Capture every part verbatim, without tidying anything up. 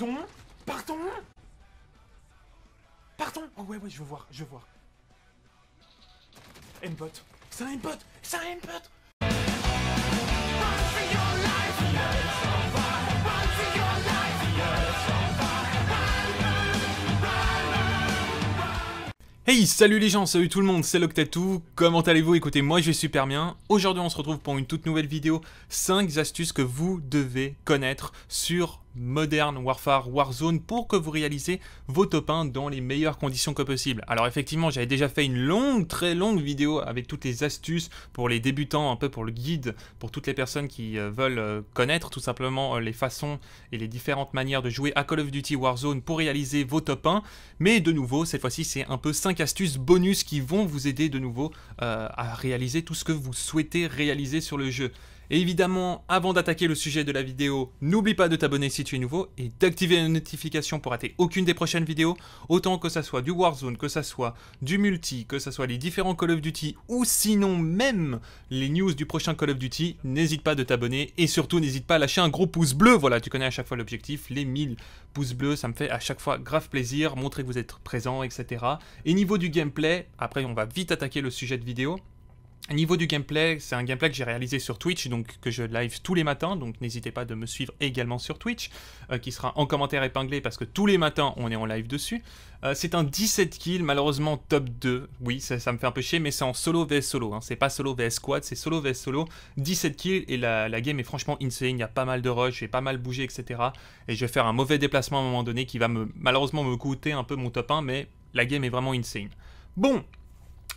Partons. Partons. Partons. Oh ouais, ouais, je veux voir, je veux voir. Aimbot. C'est un aimbot. C'est un aimbot. Hey, salut les gens, salut tout le monde, c'est Loctatou, comment allez-vous? Écoutez, moi je vais super bien. Aujourd'hui on se retrouve pour une toute nouvelle vidéo, cinq astuces que vous devez connaître sur Modern Warfare Warzone pour que vous réalisez vos top un dans les meilleures conditions que possible. Alors effectivement, j'avais déjà fait une longue, très longue vidéo avec toutes les astuces pour les débutants, un peu pour le guide, pour toutes les personnes qui veulent connaître tout simplement les façons et les différentes manières de jouer à Call of Duty Warzone pour réaliser vos top un. Mais de nouveau, cette fois-ci, c'est un peu cinq astuces bonus qui vont vous aider de nouveau euh, à réaliser tout ce que vous souhaitez réaliser sur le jeu. Et évidemment, avant d'attaquer le sujet de la vidéo, n'oublie pas de t'abonner si tu es nouveau et d'activer les notifications pour rater aucune des prochaines vidéos, autant que ça soit du Warzone, que ça soit du multi, que ça soit les différents Call of Duty ou sinon même les news du prochain Call of Duty. N'hésite pas de t'abonner et surtout n'hésite pas à lâcher un gros pouce bleu. Voilà, tu connais à chaque fois l'objectif, les mille pouces bleus, ça me fait à chaque fois grave plaisir, montrer que vous êtes présent, et cetera. Et niveau du gameplay, après on va vite attaquer le sujet de vidéo. Niveau du gameplay, c'est un gameplay que j'ai réalisé sur Twitch, donc que je live tous les matins, donc n'hésitez pas de me suivre également sur Twitch, euh, qui sera en commentaire épinglé parce que tous les matins on est en live dessus. Euh, c'est un dix-sept kills, malheureusement top deux, oui ça, ça me fait un peu chier, mais c'est en solo vs solo, hein. C'est pas solo vs squad, c'est solo vs solo, dix-sept kills et la, la game est franchement insane, il y a pas mal de rush, j'ai pas mal bougé, et cetera. Et je vais faire un mauvais déplacement à un moment donné qui va me, malheureusement me coûter un peu mon top un, mais la game est vraiment insane. Bon!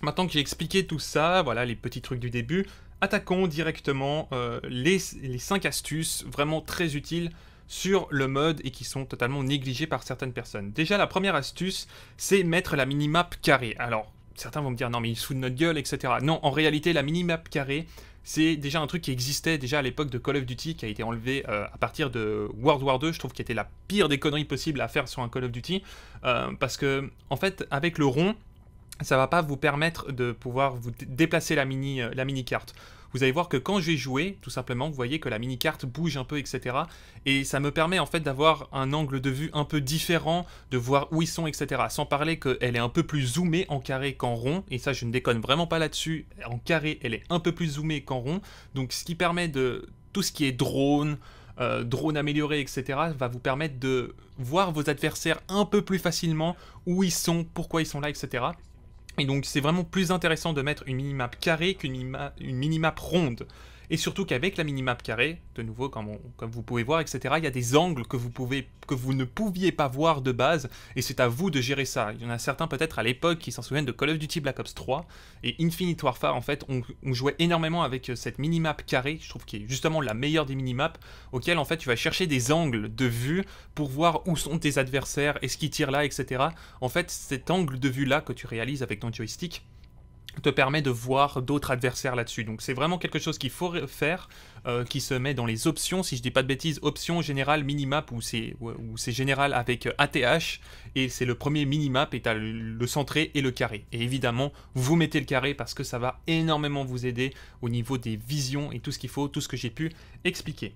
Maintenant que j'ai expliqué tout ça, voilà les petits trucs du début, attaquons directement euh, les, les cinq astuces vraiment très utiles sur le mode et qui sont totalement négligées par certaines personnes. Déjà la première astuce, c'est mettre la minimap carrée. Alors certains vont me dire non mais ils se foutent de notre gueule, et cetera. Non, en réalité la minimap carrée, c'est déjà un truc qui existait déjà à l'époque de Call of Duty, qui a été enlevé euh, à partir de World War deux, je trouve qu'il était la pire des conneries possibles à faire sur un Call of Duty, euh, parce que en fait avec le rond, ça ne va pas vous permettre de pouvoir vous déplacer la mini, euh, la mini carte. Vous allez voir que quand je vais jouer, tout simplement, vous voyez que la mini carte bouge un peu, et cetera. Et ça me permet en fait d'avoir un angle de vue un peu différent, de voir où ils sont, et cetera. Sans parler qu'elle est un peu plus zoomée en carré qu'en rond. Et ça, je ne déconne vraiment pas là-dessus. En carré, elle est un peu plus zoomée qu'en rond. Donc, ce qui permet de tout ce qui est drone, Euh, drone amélioré, et cetera, va vous permettre de voir vos adversaires un peu plus facilement, où ils sont, pourquoi ils sont là, et cetera. Et donc c'est vraiment plus intéressant de mettre une minimap carrée qu'une minima, une minimap ronde. Et surtout qu'avec la minimap carrée, de nouveau comme, on, comme vous pouvez voir, et cetera, il y a des angles que vous, pouvez, que vous ne pouviez pas voir de base, et c'est à vous de gérer ça. Il y en a certains peut-être à l'époque qui s'en souviennent de Call of Duty Black Ops trois, et Infinite Warfare en fait, on, on jouait énormément avec cette minimap carrée, je trouve qui est justement la meilleure des minimaps, auquel en fait tu vas chercher des angles de vue pour voir où sont tes adversaires, est-ce qu'ils tirent là, et cetera. En fait, cet angle de vue là que tu réalises avec ton joystick te permet de voir d'autres adversaires là-dessus. Donc c'est vraiment quelque chose qu'il faut faire, euh, qui se met dans les options, si je dis pas de bêtises, options générales minimap, où c'est où c'est général avec A T H, et c'est le premier minimap, et tu as le, le centré et le carré. Et évidemment, vous mettez le carré parce que ça va énormément vous aider au niveau des visions et tout ce qu'il faut, tout ce que j'ai pu expliquer.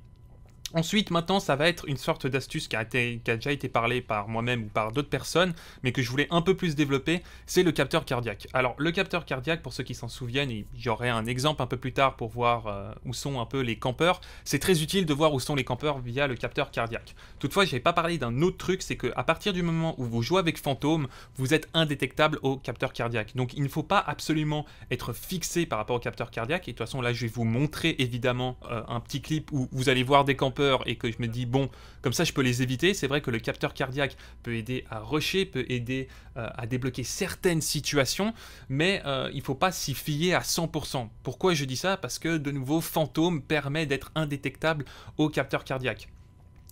Ensuite, maintenant, ça va être une sorte d'astuce qui a été, qui a déjà été parlée par moi-même ou par d'autres personnes, mais que je voulais un peu plus développer, c'est le capteur cardiaque. Alors, le capteur cardiaque, pour ceux qui s'en souviennent, et j'aurai un exemple un peu plus tard pour voir euh, où sont un peu les campeurs, c'est très utile de voir où sont les campeurs via le capteur cardiaque. Toutefois, je n'avais pas parlé d'un autre truc, c'est qu'à partir du moment où vous jouez avec Fantôme, vous êtes indétectable au capteur cardiaque. Donc, il ne faut pas absolument être fixé par rapport au capteur cardiaque. Et de toute façon, là, je vais vous montrer évidemment euh, un petit clip où vous allez voir des campeurs et que je me dis bon, comme ça je peux les éviter. C'est vrai que le capteur cardiaque peut aider à rusher, peut aider euh, à débloquer certaines situations, mais euh, il faut pas s'y fier à cent pour cent. Pourquoi je dis ça? Parce que de nouveau Fantôme permet d'être indétectable au capteur cardiaque.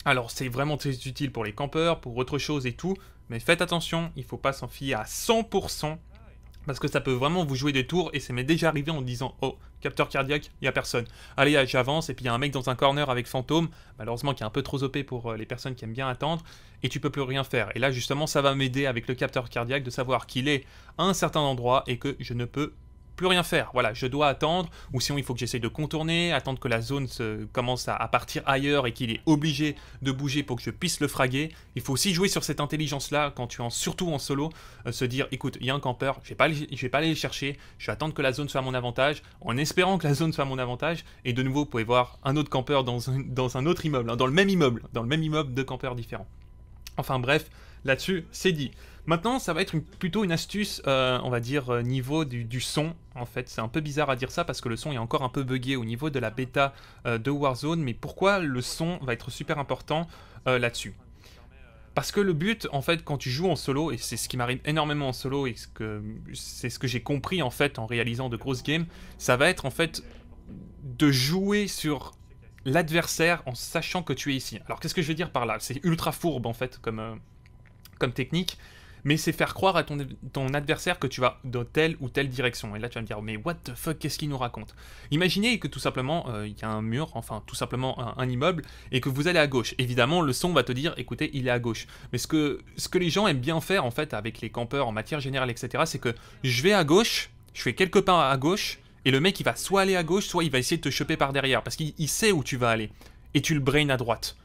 Alors c'est vraiment très utile pour les campeurs, pour autre chose et tout, mais faites attention, il faut pas s'en fier à cent pour cent. Parce que ça peut vraiment vous jouer des tours, et ça m'est déjà arrivé en disant « Oh, capteur cardiaque, il n'y a personne. Allez, j'avance, et puis il y a un mec dans un corner avec Fantôme, malheureusement qui est un peu trop O P pour les personnes qui aiment bien attendre, et tu peux plus rien faire. » Et là, justement, ça va m'aider avec le capteur cardiaque de savoir qu'il est à un certain endroit et que je ne peux plus rien faire. Voilà, je dois attendre, ou sinon il faut que j'essaye de contourner, attendre que la zone se, commence à, à partir ailleurs et qu'il est obligé de bouger pour que je puisse le fraguer. Il faut aussi jouer sur cette intelligence-là, quand tu es en, surtout en solo, euh, se dire, écoute, il y a un campeur, je ne vais, vais pas aller le chercher, je vais attendre que la zone soit à mon avantage, en espérant que la zone soit à mon avantage, et de nouveau, vous pouvez voir un autre campeur dans un, dans un autre immeuble, hein, dans le même immeuble, dans le même immeuble, deux campeurs différents. Enfin bref, là-dessus, c'est dit. Maintenant, ça va être une, plutôt une astuce, euh, on va dire, euh, niveau du, du son. En fait, c'est un peu bizarre à dire ça parce que le son est encore un peu buggé au niveau de la bêta euh, de Warzone. Mais pourquoi le son va être super important euh, là-dessus? Parce que le but, en fait, quand tu joues en solo, et c'est ce qui m'arrive énormément en solo, et c'est ce que j'ai compris, en fait, en réalisant de grosses games, ça va être, en fait, de jouer sur l'adversaire en sachant que tu es ici. Alors, qu'est-ce que je veux dire par là? C'est ultra fourbe, en fait, comme, euh, comme technique. Mais c'est faire croire à ton, ton adversaire que tu vas dans telle ou telle direction. Et là, tu vas me dire, mais what the fuck, qu'est-ce qu'il nous raconte? Imaginez que tout simplement, euh, il y a un mur, enfin tout simplement un, un immeuble, et que vous allez à gauche. Évidemment, le son va te dire, écoutez, il est à gauche. Mais ce que, ce que les gens aiment bien faire, en fait, avec les campeurs en matière générale, et cetera, c'est que je vais à gauche, je fais quelques pas à gauche, et le mec, il va soit aller à gauche, soit il va essayer de te choper par derrière, parce qu'il sait où tu vas aller, et tu le brain à droite.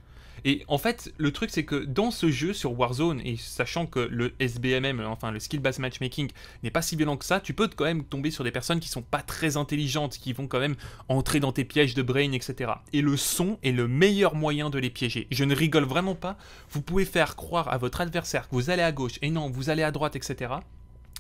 Et en fait, le truc, c'est que dans ce jeu, sur Warzone, et sachant que le S B M M, enfin le Skill Based Matchmaking, n'est pas si violent que ça, tu peux quand même tomber sur des personnes qui sont pas très intelligentes, qui vont quand même entrer dans tes pièges de brain, et cetera. Et le son est le meilleur moyen de les piéger. Je ne rigole vraiment pas, vous pouvez faire croire à votre adversaire que vous allez à gauche, et non, vous allez à droite, et cetera.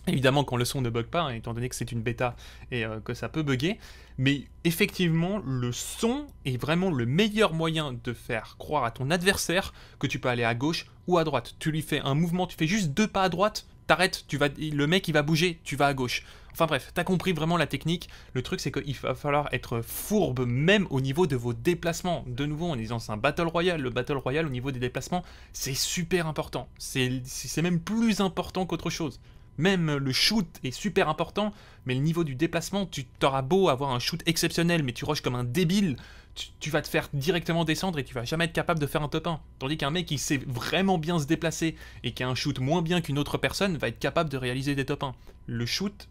Évidemment, quand le son ne bug pas, hein, étant donné que c'est une bêta et euh, que ça peut bugger. Mais effectivement, le son est vraiment le meilleur moyen de faire croire à ton adversaire que tu peux aller à gauche ou à droite. Tu lui fais un mouvement, tu fais juste deux pas à droite, t'arrêtes, tu vas, le mec il va bouger, tu vas à gauche. Enfin bref, t'as compris vraiment la technique. Le truc, c'est qu'il va falloir être fourbe même au niveau de vos déplacements. De nouveau, on est dans un Battle Royale. Le Battle Royale, au niveau des déplacements, c'est super important. C'est même plus important qu'autre chose. Même le shoot est super important, mais le niveau du déplacement, tu t'auras beau avoir un shoot exceptionnel, mais tu rushes comme un débile, tu, tu vas te faire directement descendre et tu vas jamais être capable de faire un top un. Tandis qu'un mec qui sait vraiment bien se déplacer et qui a un shoot moins bien qu'une autre personne va être capable de réaliser des top un. Le shoot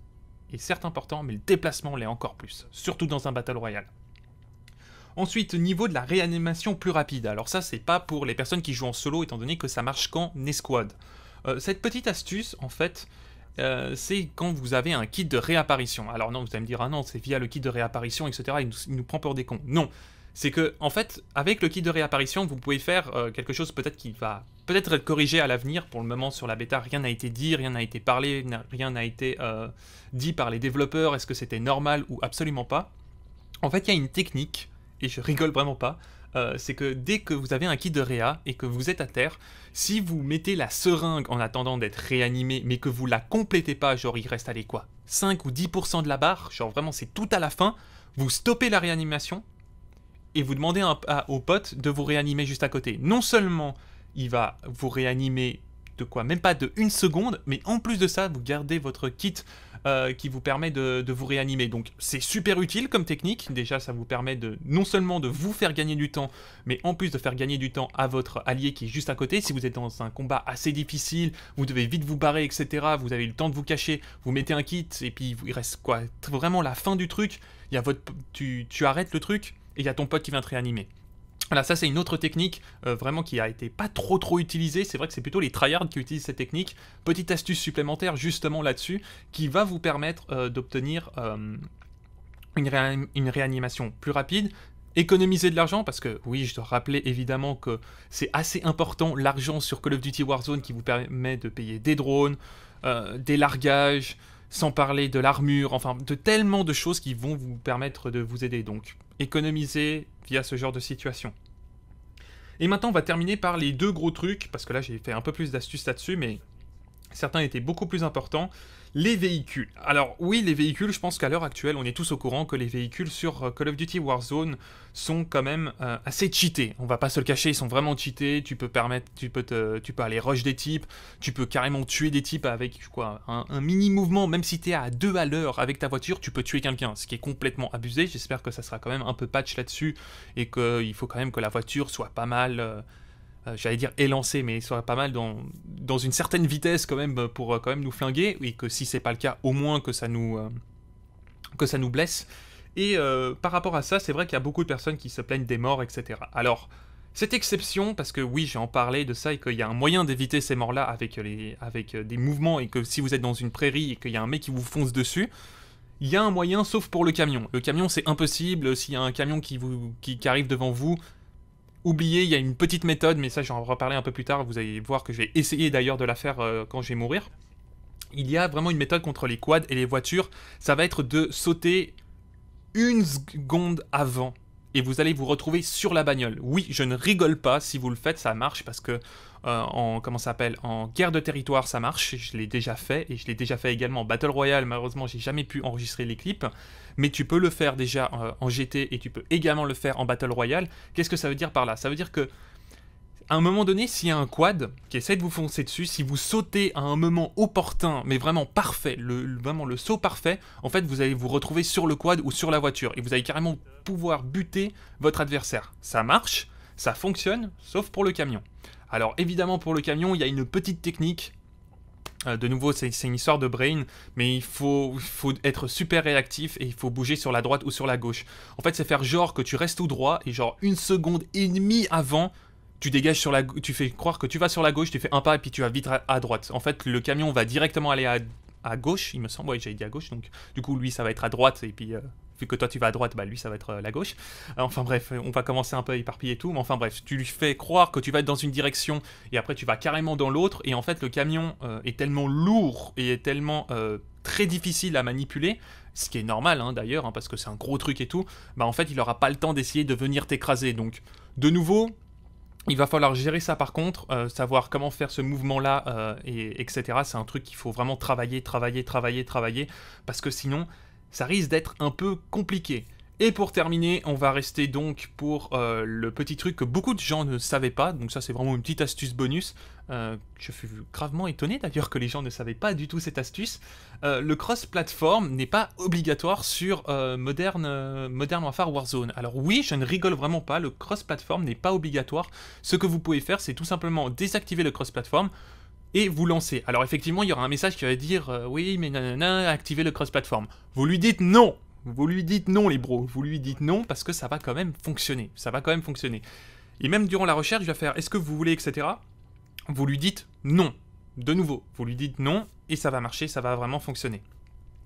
est certes important, mais le déplacement l'est encore plus, surtout dans un Battle Royale. Ensuite, niveau de la réanimation plus rapide. Alors ça, c'est pas pour les personnes qui jouent en solo, étant donné que ça marche qu'en escouade. Euh, cette petite astuce, en fait... Euh, c'est quand vous avez un kit de réapparition. Alors non, vous allez me dire, ah non, c'est via le kit de réapparition, et cetera, il nous, il nous prend pour des cons. Non, c'est que, en fait, avec le kit de réapparition, vous pouvez faire euh, quelque chose peut-être qui va peut-être être corrigé à l'avenir. Pour le moment, sur la bêta, rien n'a été dit, rien n'a été parlé, rien n'a été euh, dit par les développeurs. Est-ce que c'était normal ou absolument pas? En fait, il y a une technique, et je rigole vraiment pas, Euh, c'est que dès que vous avez un kit de réa et que vous êtes à terre, si vous mettez la seringue en attendant d'être réanimé, mais que vous la complétez pas, genre il reste allez quoi, cinq ou dix pour cent de la barre, genre vraiment c'est tout à la fin, vous stoppez la réanimation et vous demandez à, à, au pote de vous réanimer juste à côté. Non seulement il va vous réanimer de quoi, même pas de une seconde, mais en plus de ça, vous gardez votre kit Euh, qui vous permet de, de vous réanimer. Donc c'est super utile comme technique. Déjà, ça vous permet de non seulement de vous faire gagner du temps, mais en plus de faire gagner du temps à votre allié qui est juste à côté. Si vous êtes dans un combat assez difficile, vous devez vite vous barrer, et cetera. Vous avez le temps de vous cacher, vous mettez un kit et puis il reste quoi, vraiment la fin du truc. Il y a votre, tu, tu arrêtes le truc et il y a ton pote qui vient te réanimer. Voilà, ça c'est une autre technique euh, vraiment qui a été pas trop trop utilisée. C'est vrai que c'est plutôt les tryhards qui utilisent cette technique. Petite astuce supplémentaire justement là-dessus qui va vous permettre euh, d'obtenir euh, une, réanim une réanimation plus rapide. Économiser de l'argent, parce que oui, je dois rappeler évidemment que c'est assez important l'argent sur Call of Duty Warzone qui vous permet de payer des drones, euh, des largages, sans parler de l'armure, enfin de tellement de choses qui vont vous permettre de vous aider. Donc économiser via ce genre de situation. Et maintenant on va terminer par les deux gros trucs, parce que là j'ai fait un peu plus d'astuces là-dessus, mais certains étaient beaucoup plus importants. Les véhicules. Alors oui, les véhicules, je pense qu'à l'heure actuelle, on est tous au courant que les véhicules sur Call of Duty Warzone sont quand même euh, assez cheatés. On va pas se le cacher, ils sont vraiment cheatés. Tu peux permettre, tu peux, te, tu peux aller rush des types, tu peux carrément tuer des types avec quoi, un, un mini mouvement. Même si tu es à deux à l'heure avec ta voiture, tu peux tuer quelqu'un, ce qui est complètement abusé. J'espère que ça sera quand même un peu patch là-dessus et qu'il faut quand même que la voiture soit pas mal... Euh, Euh, j'allais dire élancé, mais il soit pas mal dans, dans une certaine vitesse quand même pour euh, quand même nous flinguer, et que si c'est pas le cas, au moins que ça nous, euh, que ça nous blesse. Et euh, par rapport à ça, c'est vrai qu'il y a beaucoup de personnes qui se plaignent des morts, et cetera. Alors, cette exception, parce que oui, j'ai en parlé de ça, et qu'il y a un moyen d'éviter ces morts-là avec, les, avec des mouvements, et que si vous êtes dans une prairie et qu'il y a un mec qui vous fonce dessus, il y a un moyen, sauf pour le camion. Le camion, c'est impossible. S'il y a un camion qui, vous, qui, qui arrive devant vous, oubliez, il y a une petite méthode, mais ça, j'en reparlerai un peu plus tard. Vous allez voir que j'ai essayé d'ailleurs de la faire euh, quand je vais mourir. Il y a vraiment une méthode contre les quads et les voitures. Ça va être de sauter une seconde avant. Et vous allez vous retrouver sur la bagnole. Oui, je ne rigole pas, si vous le faites, ça marche, parce que euh, en, comment ça s'appelle, en guerre de territoire, ça marche, je l'ai déjà fait, et je l'ai déjà fait également en Battle Royale, malheureusement, j'ai jamais pu enregistrer les clips, mais tu peux le faire déjà euh, en G T, et tu peux également le faire en Battle Royale. Qu'est-ce que ça veut dire par là? Ça veut dire que, à un moment donné, s'il y a un quad qui essaie de vous foncer dessus, si vous sautez à un moment opportun, mais vraiment parfait, le, vraiment le saut parfait, en fait, vous allez vous retrouver sur le quad ou sur la voiture. Et vous allez carrément pouvoir buter votre adversaire. Ça marche, ça fonctionne, sauf pour le camion. Alors, évidemment, pour le camion, il y a une petite technique. Euh, de nouveau, c'est une histoire de brain, mais il faut, faut être super réactif et il faut bouger sur la droite ou sur la gauche. En fait, c'est faire genre que tu restes tout droit et genre une seconde et demie avant... Tu dégages sur la, tu fais croire que tu vas sur la gauche, tu fais un pas et puis tu vas vite à, à droite. En fait, le camion va directement aller à, à gauche, il me semble, ouais, j'avais dit à gauche, donc du coup, lui, ça va être à droite, et puis euh, vu que toi, tu vas à droite, bah lui, ça va être euh, la gauche. Alors, enfin bref, on va commencer un peu à éparpiller tout, mais enfin bref, tu lui fais croire que tu vas être dans une direction, et après, tu vas carrément dans l'autre, et en fait, le camion euh, est tellement lourd et est tellement euh, très difficile à manipuler, ce qui est normal, hein, d'ailleurs, hein, parce que c'est un gros truc et tout, bah en fait, il n'aura pas le temps d'essayer de venir t'écraser. Donc, de nouveau... il va falloir gérer ça par contre, euh, savoir comment faire ce mouvement-là, euh, et, etc. C'est un truc qu'il faut vraiment travailler, travailler, travailler, travailler, parce que sinon, ça risque d'être un peu compliqué. Et pour terminer, on va rester donc pour euh, le petit truc que beaucoup de gens ne savaient pas, donc ça c'est vraiment une petite astuce bonus. Euh, je suis gravement étonné d'ailleurs que les gens ne savaient pas du tout cette astuce. Euh, le cross-platform n'est pas obligatoire sur euh, Modern, euh, Modern Warfare Warzone. Alors oui, je ne rigole vraiment pas, le cross-platform n'est pas obligatoire. Ce que vous pouvez faire, c'est tout simplement désactiver le cross-platform et vous lancer. Alors effectivement, il y aura un message qui va dire euh, « Oui, mais nanana, activez le cross-platform ». Vous lui dites « Non ». Vous lui dites non, les bros, vous lui dites non, parce que ça va quand même fonctionner, ça va quand même fonctionner. Et même durant la recherche, je vais faire « est-ce que vous voulez, et cetera » Vous lui dites non, de nouveau, vous lui dites non, et ça va marcher, ça va vraiment fonctionner.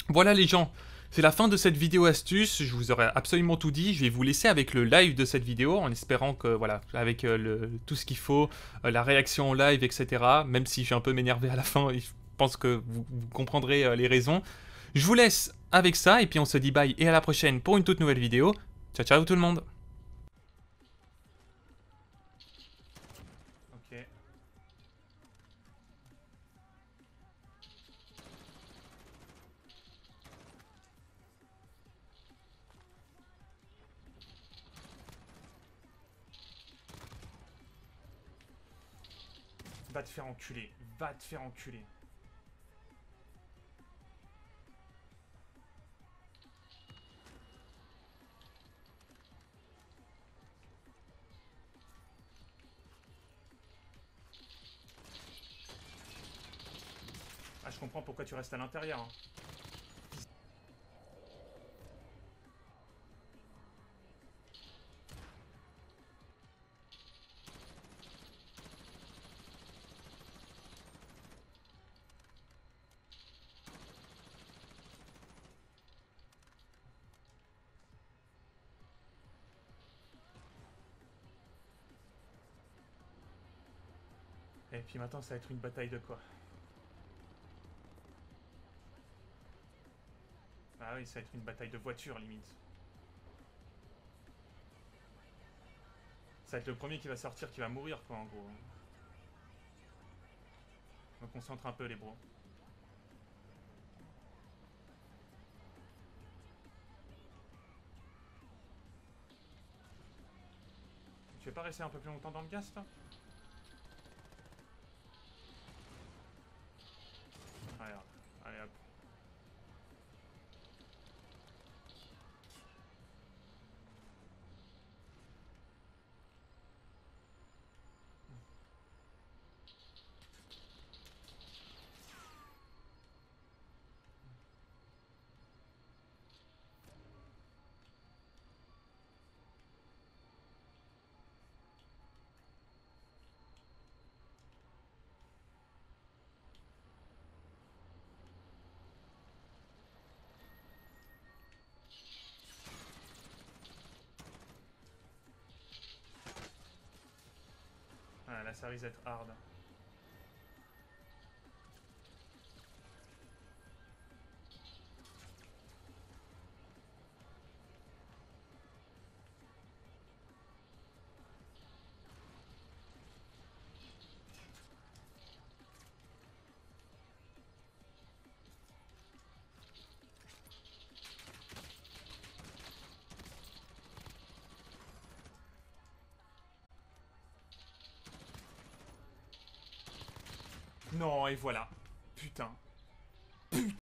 Voilà les gens, c'est la fin de cette vidéo astuce, je vous aurais absolument tout dit, je vais vous laisser avec le live de cette vidéo, en espérant que, voilà, avec euh, le, tout ce qu'il faut, euh, la réaction en live, et cetera, même si je suis un peu m'énervé à la fin, je pense que vous, vous comprendrez euh, les raisons. Je vous laisse avec ça, et puis on se dit bye et à la prochaine pour une toute nouvelle vidéo. Ciao, ciao tout le monde. Ok. Va te faire enculer, va te faire enculer. Je comprends pourquoi tu restes à l'intérieur. Hein. Et puis maintenant, ça va être une bataille de quoi? Ah oui, ça va être une bataille de voitures, limite. Ça va être le premier qui va sortir, qui va mourir, quoi, en gros. On me concentre un peu, les bros. Tu veux pas rester un peu plus longtemps dans le gaz, toi? Allez, hop. Allez, hop. Ah, là, ça risque d'être hard. Non, et voilà. Putain.